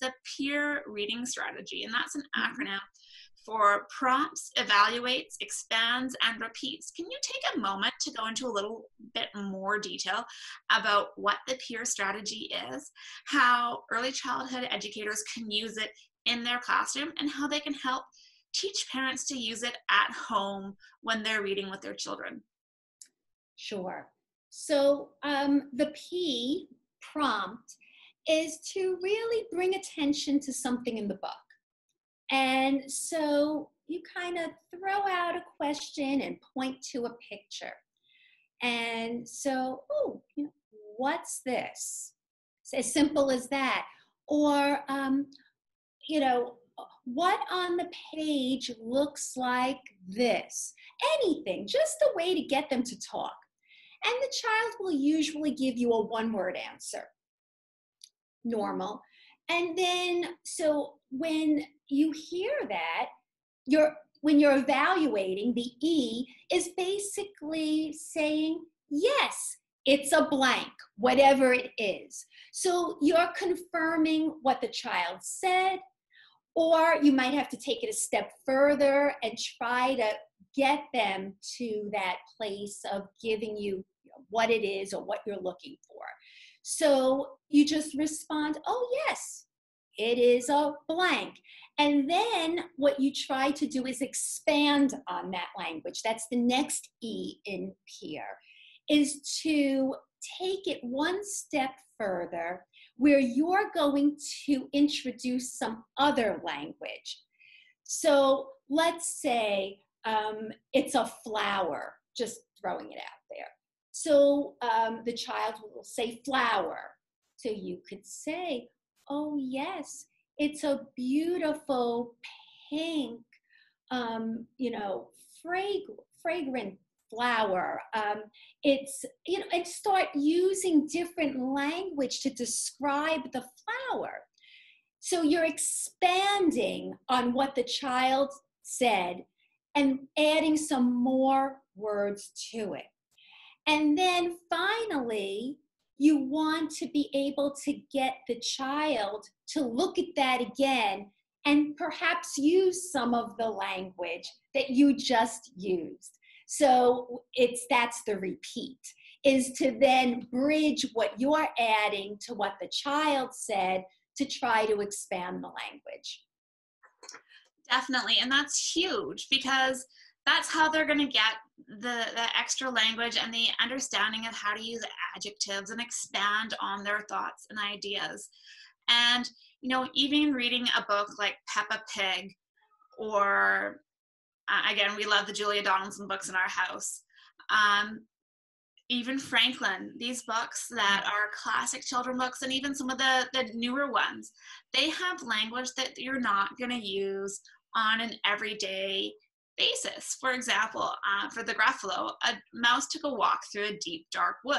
the PEER reading strategy, and that's an acronym for prompts, evaluates, expands, and repeats. Can you take a moment to go into a little bit more detail about what the PEER strategy is, how early childhood educators can use it in their classroom, and how they can help teach parents to use it at home when they're reading with their children? Sure. So the P, prompt, is to really bring attention to something in the book. And so you kind of throw out a question and point to a picture. And so, oh, you know, what's this? It's as simple as that. Or, you know, what on the page looks like this? Anything, just a way to get them to talk. And the child will usually give you a one-word answer. Normal. And then, so when you hear that, when you're evaluating, the E is basically saying, yes, it's a blank, whatever it is. So you're confirming what the child said, or you might have to take it a step further and try to get them to that place of giving you what it is or what you're looking for. So you just respond, oh yes, it is a blank. And then what you try to do is expand on that language. That's the next E in PEER, is to take it one step further where you're going to introduce some other language. So let's say it's a flower, just throwing it out there. So the child will say flower. So you could say, oh yes, it's a beautiful pink, you know, fragrant flower. It's, you know, and start using different language to describe the flower. So you're expanding on what the child said and adding some more words to it. And then finally, you want to be able to get the child to look at that again and perhaps use some of the language that you just used. So that's the repeat, is to then bridge what you're adding to what the child said to try to expand the language. Definitely, and that's huge, because that's how they're going to get the extra language and the understanding of how to use adjectives and expand on their thoughts and ideas. And, you know, even reading a book like Peppa Pig, or again, we love the Julia Donaldson books in our house, even Franklin, these books that are classic children books, and even some of the newer ones, they have language that you're not going to use on an everyday basis. For example, for the Gruffalo, a mouse took a walk through a deep, dark wood,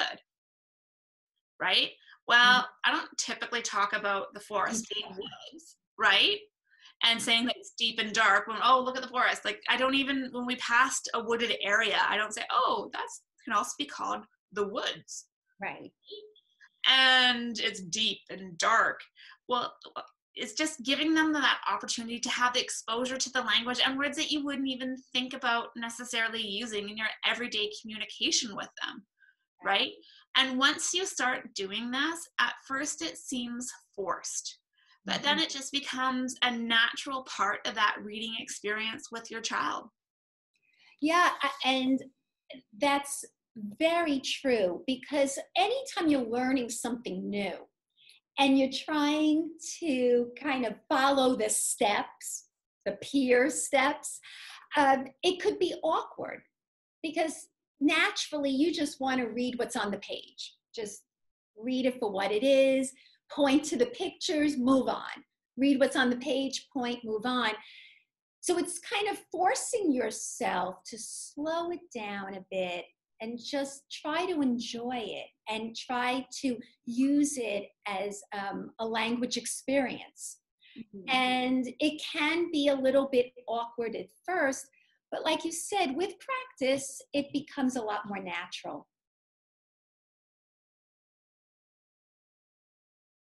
right? Well, I don't typically talk about the forest being woods, right? And saying that it's deep and dark when, oh, look at the forest. Like, I don't even, when we passed a wooded area, I don't say, oh, that's, can also be called the woods. Right. And it's deep and dark. Well, it's just giving them that opportunity to have the exposure to the language and words that you wouldn't even think about necessarily using in your everyday communication with them, right? And once you start doing this, at first it seems forced, but then it just becomes a natural part of that reading experience with your child. Yeah, and that's very true, because anytime you're learning something new, and you're trying to kind of follow the steps, the PEER steps, it could be awkward, because naturally you just want to read what's on the page. Just read it for what it is, point to the pictures, move on. Read what's on the page, point, move on. So it's kind of forcing yourself to slow it down a bit and just try to enjoy it and try to use it as a language experience. And it can be a little bit awkward at first, but like you said, with practice, it becomes a lot more natural.